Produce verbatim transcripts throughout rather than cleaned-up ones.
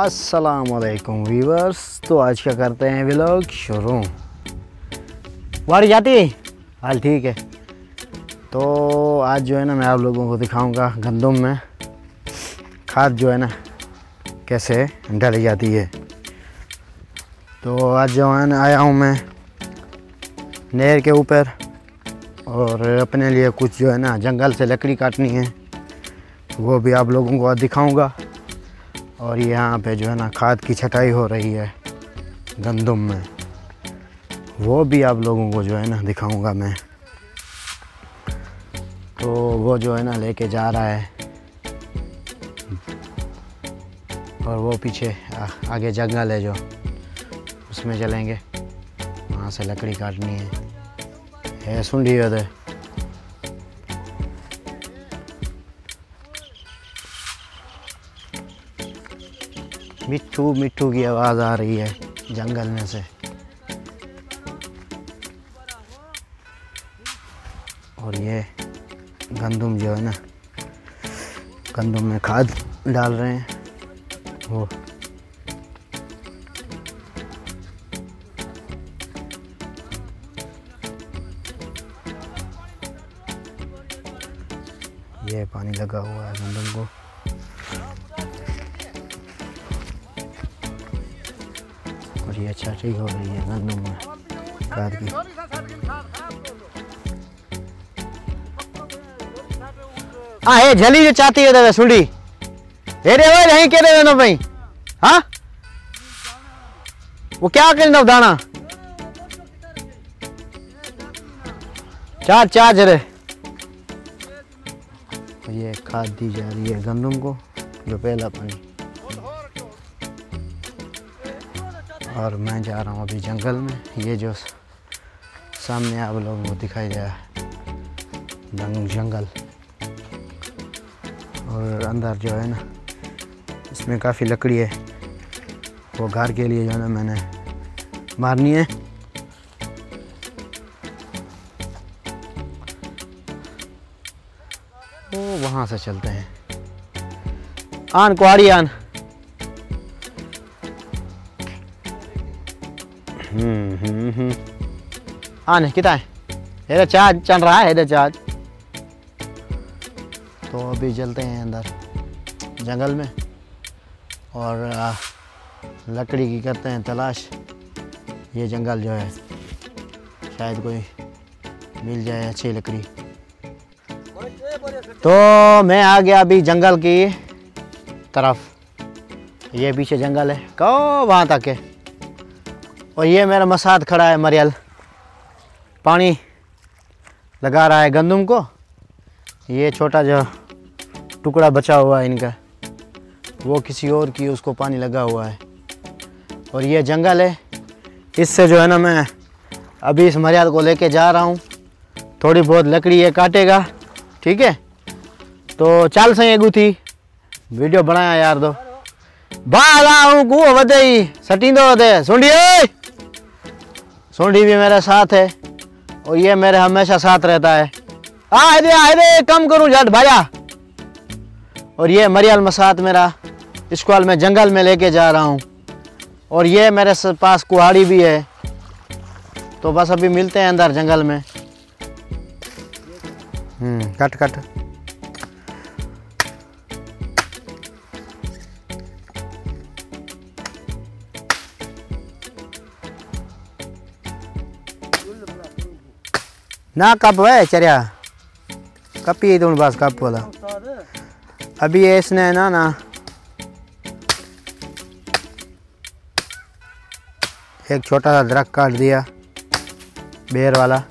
अस्सलामुअलैकुम व्यूवर्स। तो आज क्या करते हैं व्लॉग शुरू। बारिश आती है हाल ठीक है। तो आज जो है ना मैं आप लोगों को दिखाऊंगा गंदम में खाद जो है ना कैसे डाली जाती है। तो आज जो है ना आया हूँ मैं नहर के ऊपर और अपने लिए कुछ जो है ना जंगल से लकड़ी काटनी है, वो भी आप लोगों को दिखाऊंगा। और यहाँ पे जो है ना खाद की छटाई हो रही है गंदम में, वो भी आप लोगों को जो है ना दिखाऊंगा मैं। तो वो जो है ना लेके जा रहा है और वो पीछे आ, आगे जंगल है जो उसमें चलेंगे, वहाँ से लकड़ी काटनी है। है सुन लिया थे मिट्ठू मिट्ठू की आवाज़ आ रही है जंगल में से। और ये गंदम जो है ना गंदम में खाद डाल रहे हैं वो। ये पानी लगा हुआ है गंदम को। ये अच्छा ठीक हो रही है गंदम में खाद की। हाँ ये झली जो चाहती है दादा सुड़ी हेरे भाई नहीं कह रहे ना भाई। हाँ वो क्या करना दाना चार चार जरे। ये खाद दी जा रही है गंदम को जो पहला पानी। और मैं जा रहा हूँ अभी जंगल में। ये जो सामने आप लोगों को दिखाई दे रहा है जंगल, और अंदर जो है ना इसमें काफ़ी लकड़ी है, वो घर के लिए जो है ना मैंने मारनी है। वो वहाँ से चलते हैं। आन कुआरी आन हम्म हम्म हम्म आने कितना है चार्ज चल रहा है चार्ज। तो अभी चलते हैं अंदर जंगल में और आ, लकड़ी की करते हैं तलाश। ये जंगल जो है शायद कोई मिल जाए अच्छी लकड़ी। तो मैं आ गया अभी जंगल की तरफ। ये पीछे जंगल है को वहाँ तक है। और ये मेरा मसाद खड़ा है मरियल, पानी लगा रहा है गंदम को। ये छोटा जो टुकड़ा बचा हुआ है इनका, वो किसी और की उसको पानी लगा हुआ है। और ये जंगल है, इससे जो है ना मैं अभी इस मरियल को लेके जा रहा हूँ। थोड़ी बहुत लकड़ी ये काटेगा ठीक है। तो चाल सही गुथी वीडियो बनाया यार दो बाला कुओ वही सटींदो थे सुंडी सोंडी भी मेरे साथ है और ये मेरे हमेशा साथ रहता है। आ दे आ दे कम करूँ झट भाया। और ये मरियल मसाद मेरा स्कॉल में जंगल में लेके जा रहा हूँ। और ये मेरे पास कुहाड़ी भी है। तो बस अभी मिलते हैं अंदर जंगल में। हम्म कट कट ना कप है चरिया कप ही दून बस कप वाला। अभी ये इसने ना ना एक छोटा सा दरख्त काट दिया बेर वाला,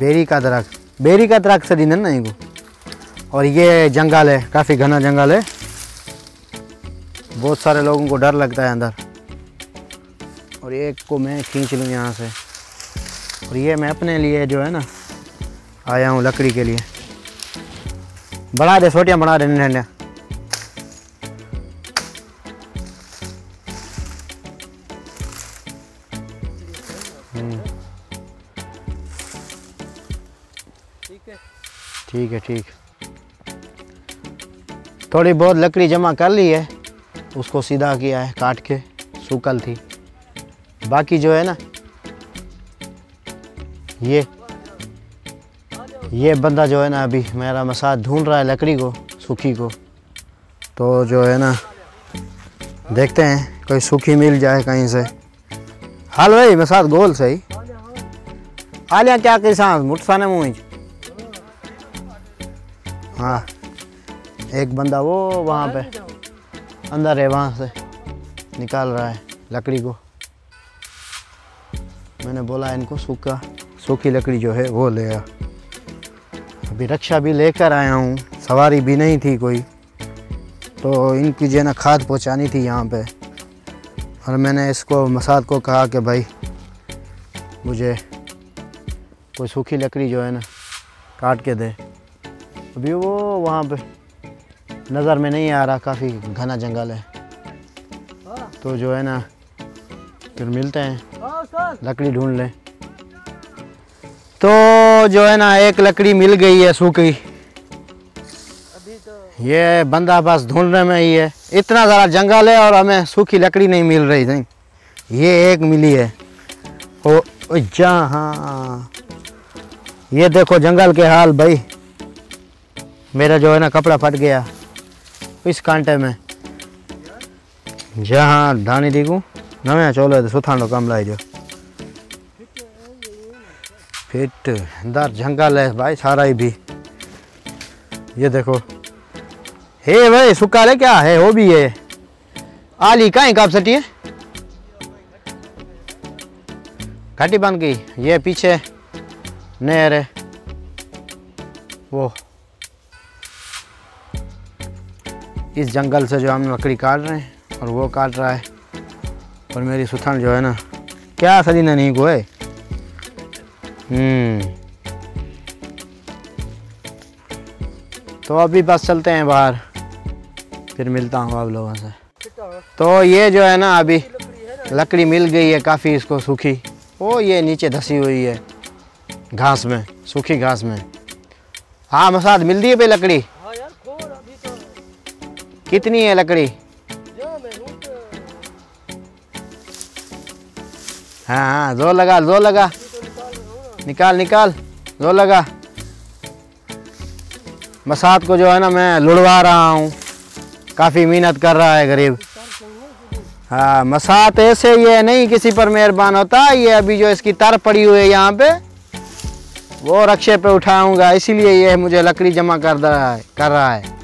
बेरी का दरख्त बेरी का दरख्त से दिन है ना इनको। और ये जंगल है, काफ़ी घना जंगल है, बहुत सारे लोगों को डर लगता है अंदर। और एक को मैं खींच लूँ यहाँ से। और ये मैं अपने लिए जो है ना आया हूँ लकड़ी के लिए। बढ़ा दे छोटियाँ बढ़ा दे ठंडा। ठीक है ठीक है ठीक। थोड़ी बहुत लकड़ी जमा कर ली है, उसको सीधा किया है काट के, सूकल थी। बाकी जो है ना ये ये बंदा जो है ना अभी मेरा मसाज ढूंढ रहा है लकड़ी को, सूखी को, तो जो है ना देखते हैं कोई सूखी मिल जाए कहीं से। हाल भाई मसाज गोल सही आलिया क्या किसान मुठसाने मुँह। हाँ एक बंदा वो वहाँ पे अंदर है, वहाँ से निकाल रहा है लकड़ी को। मैंने बोला इनको सूखा सूखी लकड़ी जो है वो ले आ। अभी रक्षा भी लेकर आया हूँ, सवारी भी नहीं थी कोई, तो इनकी जो है ना खाद पहुँचानी थी यहाँ पे। और मैंने इसको मसाद को कहा कि भाई मुझे कोई सूखी लकड़ी जो है ना काट के दे। अभी वो वहाँ पे नज़र में नहीं आ रहा, काफ़ी घना जंगल है। तो जो है ना फिर मिलते हैं, लकड़ी ढूंढ लें। तो जो है ना एक लकड़ी मिल गई है सूखी। ये बंदा बस ढूंढने में ही है, इतना ज़्यादा जंगल है और हमें सूखी लकड़ी नहीं मिल रही थी। ये एक मिली है। ओ जहाँ ये देखो जंगल के हाल भाई, मेरा जो है ना कपड़ा फट गया इस कांटे में। जहाँ धानी दीगू नवे चोलो तो सुथानो कम लाई जो फिट अंदर जंगल है भाई सारा ही भी। ये देखो हे भाई सुखा ले क्या है वो भी है आली कहीं काप सटी है घाटी बन गई। ये पीछे नहर है वो, इस जंगल से जो हम लकड़ी काट रहे हैं और वो काट रहा है। और मेरी सुथान जो है ना क्या सदी ना नहीं गोए। तो अभी बस चलते हैं बाहर, फिर मिलता हूँ आप लोगों से। तो ये जो है ना अभी लकड़ी मिल गई है काफ़ी, इसको सूखी। ओ ये नीचे धसी हुई है घास में, सूखी घास में। हाँ मसाद मिल दी है भाई लकड़ी। कितनी है लकड़ी? हाँ हाँ जोर लगा जोर लगा, निकाल निकाल जोर लगा। मसाद को जो है ना मैं लुड़वा रहा हूँ, काफ़ी मेहनत कर रहा है गरीब। हाँ मसाद ऐसे ये नहीं किसी पर मेहरबान होता। ये अभी जो इसकी तार पड़ी हुई है यहाँ पे, वो रक्षे पे उठाऊंगा, इसीलिए ये मुझे लकड़ी जमा कर रहा है कर रहा है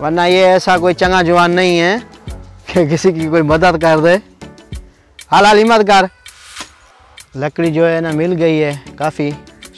वरना ये ऐसा कोई चंगा जवान नहीं है कि किसी की कोई मदद कर दे। हाल हाल हिम्मत कर। लकड़ी जो है ना मिल गई है काफ़ी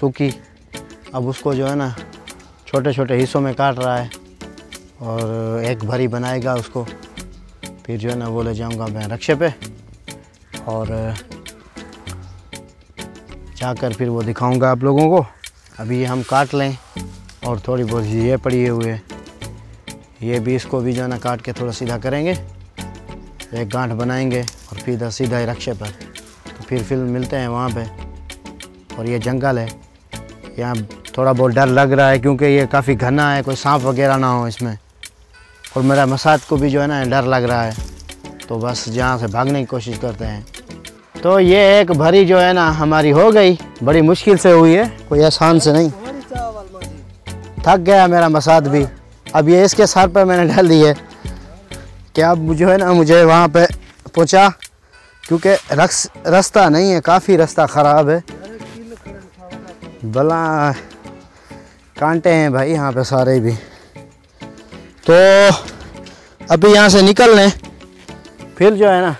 सूखी। अब उसको जो है ना छोटे छोटे हिस्सों में काट रहा है और एक भरी बनाएगा उसको, फिर जो है ना वो ले जाऊंगा मैं रक्षे पे और जाकर फिर वो दिखाऊंगा आप लोगों को। अभी हम काट लें और थोड़ी बहुत ये पड़ी हुए ये भी, इसको भी जो है ना काट के थोड़ा सीधा करेंगे, एक गांठ बनाएंगे और फिर सीधा ही रक्षे पर। तो फिर फिर मिलते हैं वहाँ पे। और ये जंगल है, यहाँ थोड़ा बहुत डर लग रहा है क्योंकि ये काफ़ी घना है, कोई सांप वगैरह ना हो इसमें। और मेरा मसाद को भी जो है ना डर लग रहा है, तो बस जहाँ से भागने की कोशिश करते हैं। तो ये एक भरी जो है ना हमारी हो गई, बड़ी मुश्किल से हुई है, कोई आसान से नहीं। थक गया मेरा मसाद भी। अब ये इसके सर पर मैंने डाल दी है कि अब मुझे है ना मुझे वहाँ पे पहुँचा, क्योंकि रक्स रास्ता नहीं है, काफ़ी रास्ता ख़राब है, भला कांटे हैं भाई यहाँ पे सारे भी। तो अभी यहाँ से निकल लें, फिर जो है ना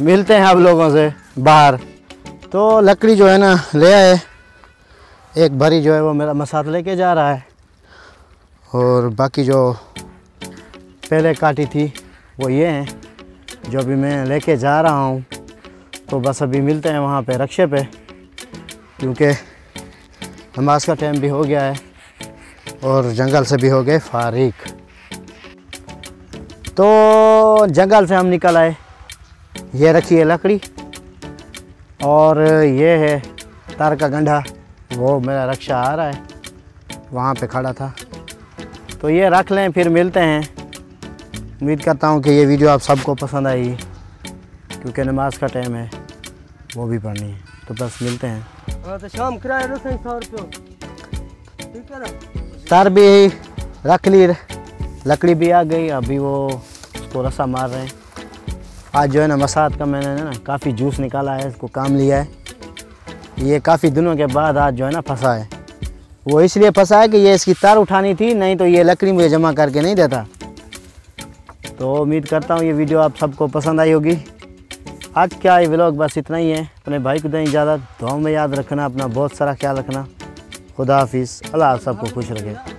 मिलते हैं आप लोगों से बाहर। तो लकड़ी जो है ना ले आए एक भरी जो है वो मेरा मसाद लेके जा रहा है, और बाकी जो पहले काटी थी वो ये हैं जो अभी मैं लेके जा रहा हूँ। तो बस अभी मिलते हैं वहाँ पे रक्षे पे, क्योंकि नमाज का टाइम भी हो गया है और जंगल से भी हो गए फारिग। तो जंगल से हम निकल आए। ये रखी है लकड़ी और ये है तार का गंढा, वो मेरा रक्षा आ रहा है, वहाँ पे खड़ा था। तो ये रख लें, फिर मिलते हैं। उम्मीद करता हूँ कि ये वीडियो आप सबको पसंद आएगी, क्योंकि नमाज का टाइम है, वो भी पढ़नी है। तो बस मिलते हैं। तो शाम किराया रख लें सौ रुपये, ठीक है ना। तार भी रख ली, लकड़ी भी आ गई, अभी वो उसको रस्सा मार रहे हैं। आज जो है ना मसाद का मैंने ना काफ़ी जूस निकाला है, इसको काम लिया है। ये काफ़ी दिनों के बाद आज जो है ना फंसा है। वो इसलिए फंसा है कि ये इसकी तार उठानी थी, नहीं तो ये लकड़ी मुझे जमा करके नहीं देता। तो उम्मीद करता हूँ ये वीडियो आप सबको पसंद आई होगी। आज क्या ये व्लॉग बस इतना ही है। अपने भाई को दें इजाज़त, दुआओं में याद रखना, अपना बहुत सारा ख्याल रखना। खुदा हाफिज़, अल्लाह आप सबको खुश रखे।